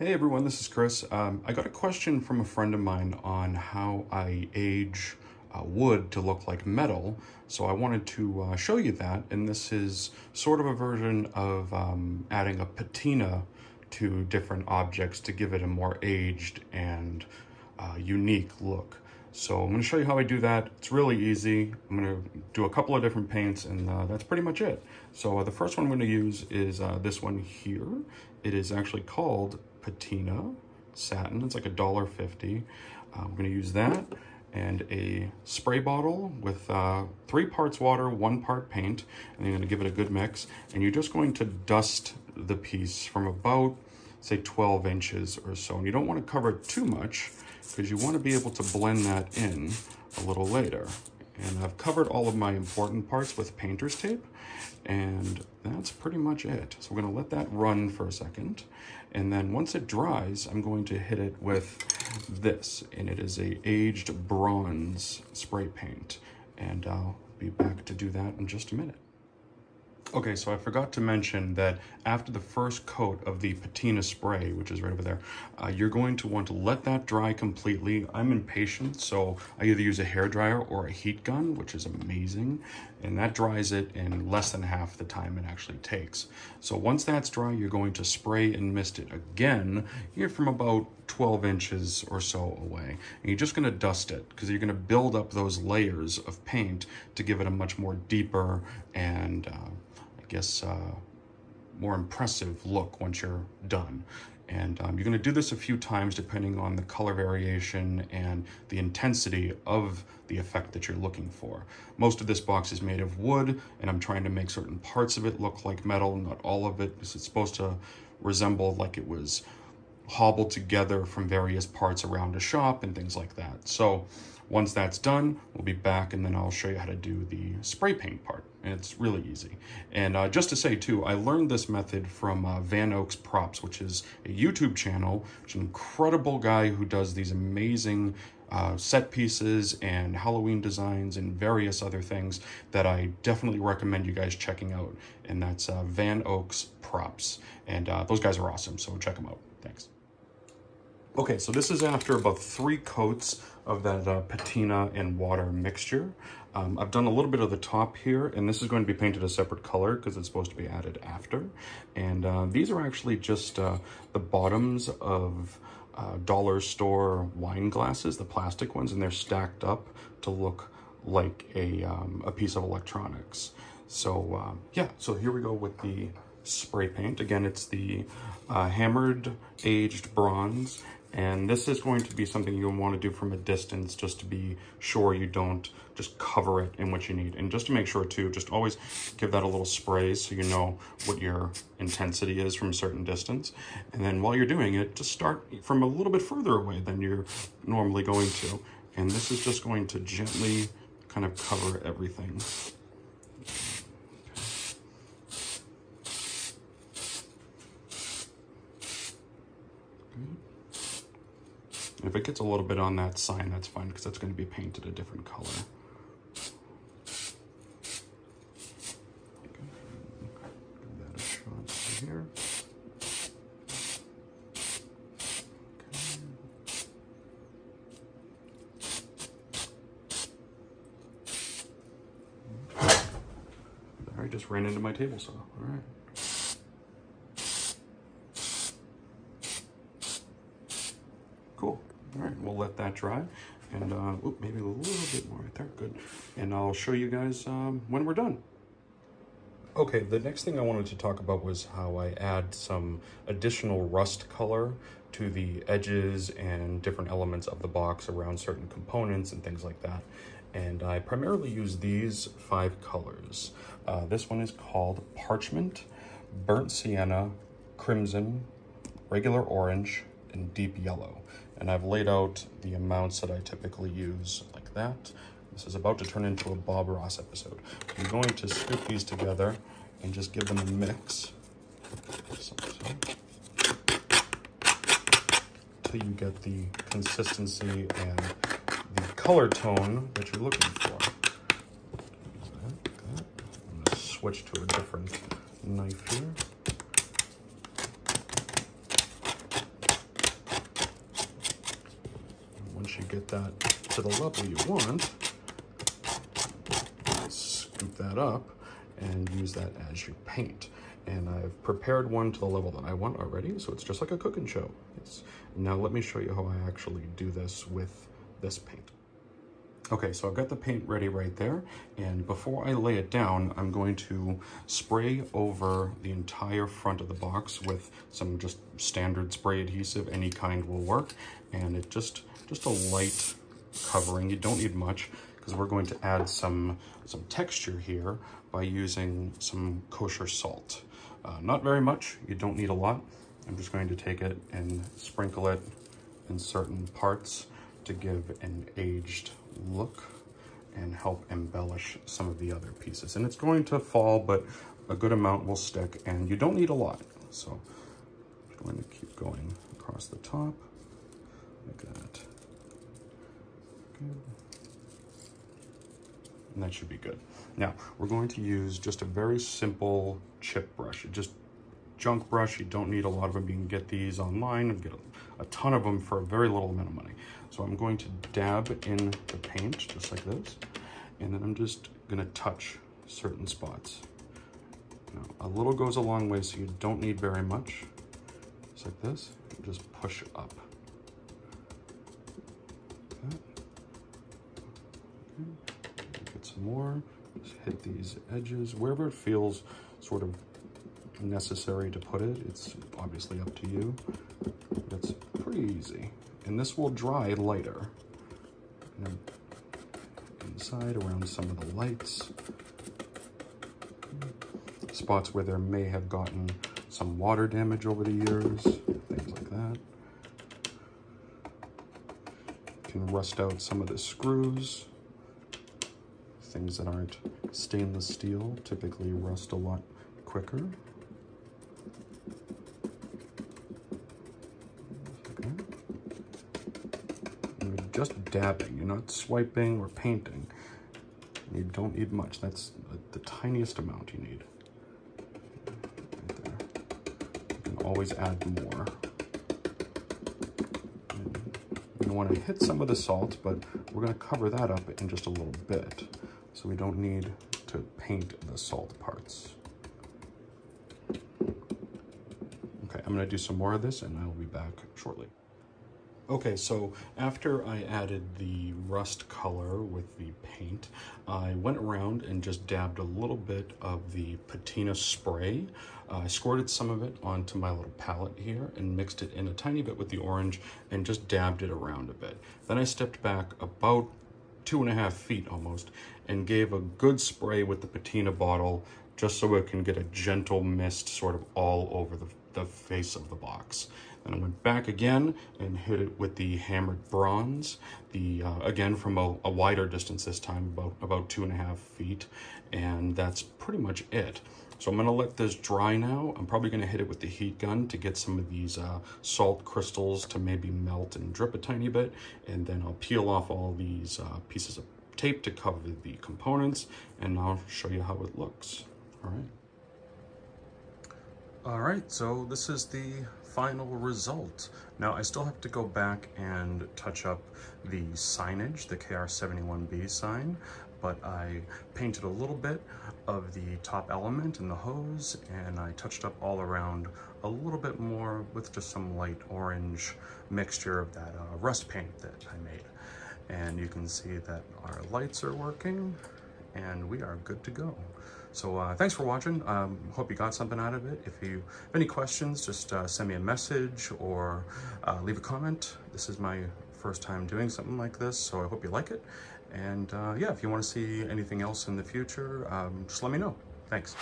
Hey everyone, this is Chris. I got a question from a friend of mine on how I age wood to look like metal, so I wanted to show you that, and this is sort of a version of adding a patina to different objects to give it a more aged and unique look. So I'm going to show you how I do that. It's really easy. I'm going to do a couple of different paints, and that's pretty much it. So the first one I'm going to use is this one here. It is actually called Patina Satin. It's like $1.50. I'm going to use that and a spray bottle with 3 parts water, 1 part paint, and you're going to give it a good mix. And you're just going to dust the piece from about, say, 12 inches or so. And you don't want to cover it too much, because you want to be able to blend that in a little later. And I've covered all of my important parts with painter's tape, and that's pretty much it. So we're going to let that run for a second, and then once it dries, I'm going to hit it with this, and it is a aged bronze spray paint, and I'll be back to do that in just a minute. Okay, so I forgot to mention that after the first coat of the patina spray, which is right over there, you're going to want to let that dry completely. I'm impatient, so I either use a hairdryer or a heat gun, which is amazing, and that dries it in less than half the time it actually takes. So once that's dry, you're going to spray and mist it again, here from about 12 inches or so away. And you're just going to dust it, because you're going to build up those layers of paint to give it a much more deeper and more impressive look once you're done. And you're going to do this a few times depending on the color variation and the intensity of the effect that you're looking for. Most of this box is made of wood, and I'm trying to make certain parts of it look like metal, not all of it, because it's supposed to resemble like it was hobbled together from various parts around a shop and things like that. So once that's done, we'll be back, and then I'll show you how to do the spray paint part. And it's really easy. And just to say too, I learned this method from Van Oaks Props, which is a YouTube channel. It's an incredible guy who does these amazing set pieces and Halloween designs and various other things that I definitely recommend you guys checking out. And that's Van Oaks Props. And those guys are awesome, so check them out. Thanks. Okay, so this is after about 3 coats of that patina and water mixture. I've done a little bit of the top here, and this is going to be painted a separate color because it's supposed to be added after. And these are actually just the bottoms of dollar store wine glasses, the plastic ones, and they're stacked up to look like a piece of electronics. So yeah, so here we go with the spray paint. Again, it's the hammered aged bronze. And this is going to be something you'll want to do from a distance just to be sure you don't just cover it in what you need. And just to make sure too, just always give that a little spray so you know what your intensity is from a certain distance. And then while you're doing it, just start from a little bit further away than you're normally going to. And this is just going to gently kind of cover everything. If it gets a little bit on that sign, that's fine, because that's going to be painted a different color. Give that a shot here. Okay. All right, just ran into my table saw. All right. Cool. All right, we'll let that dry, and oop, maybe a little bit more right there, good. And I'll show you guys when we're done. Okay, the next thing I wanted to talk about was how I add some additional rust color to the edges and different elements of the box around certain components and things like that. And I primarily use these 5 colors. This one is called Parchment, Burnt Sienna, Crimson, Regular Orange, and Deep Yellow. And I've laid out the amounts that I typically use like that. This is about to turn into a Bob Ross episode. I'm going to scoop these together and just give them a mix until you get the consistency and the color tone that you're looking for. I'm going to switch to a different knife here. Once you get that to the level you want, scoop that up and use that as you paint. And I've prepared one to the level that I want already, so it's just like a cooking show. Now let me show you how I actually do this with this paint. Okay, so I've got the paint ready right there, and before I lay it down, I'm going to spray over the entire front of the box with some just standard spray adhesive, any kind will work, and it just a light covering. You don't need much, because we're going to add some texture here by using some kosher salt. Not very much, you don't need a lot. I'm just going to take it and sprinkle it in certain parts to give an aged look and help embellish some of the other pieces. And it's going to fall, but a good amount will stick, and you don't need a lot. So I'm going to keep going across the top like that. Good. And that should be good. Now, we're going to use just a very simple chip brush. Just junk brush, you don't need a lot of them. You can get these online and get a ton of them for a very little amount of money. So I'm going to dab in the paint just like this, and then I'm just gonna touch certain spots. Now, a little goes a long way, so you don't need very much. Just like this, just push up. Like that. Okay. Get some more, just hit these edges, wherever it feels sort of necessary to put it. It's obviously up to you. That's pretty easy. And this will dry lighter. And inside, around some of the lights. Spots where there may have gotten some water damage over the years, things like that. Can rust out some of the screws. Things that aren't stainless steel typically rust a lot quicker. Just dabbing, you're not swiping or painting. You don't need much. That's the tiniest amount you need. Right there. You can always add more. You want to hit some of the salt, but we're going to cover that up in just a little bit. So we don't need to paint the salt parts. Okay, I'm going to do some more of this and I'll be back shortly. Okay, so after I added the rust color with the paint, I went around and just dabbed a little bit of the patina spray. I squirted some of it onto my little palette here and mixed it in a tiny bit with the orange and just dabbed it around a bit. Then I stepped back about 2.5 feet almost and gave a good spray with the patina bottle just so it can get a gentle mist sort of all over the face of the box. And I went back again and hit it with the hammered bronze, again from a wider distance this time, about 2.5 feet, and that's pretty much it. So I'm going to let this dry now. I'm probably going to hit it with the heat gun to get some of these salt crystals to maybe melt and drip a tiny bit, and then I'll peel off all these pieces of tape to cover the components, and I'll show you how it looks. All right. All right, so this is the final result. Now, I still have to go back and touch up the signage, the KR71B sign, but I painted a little bit of the top element and the hose, and I touched up all around a little bit more with just some light orange mixture of that rust paint that I made. And you can see that our lights are working, and we are good to go. So thanks for watching. Hope you got something out of it. If you have any questions, just send me a message or leave a comment. This is my first time doing something like this, so I hope you like it. And yeah, if you want to see anything else in the future, just let me know. Thanks.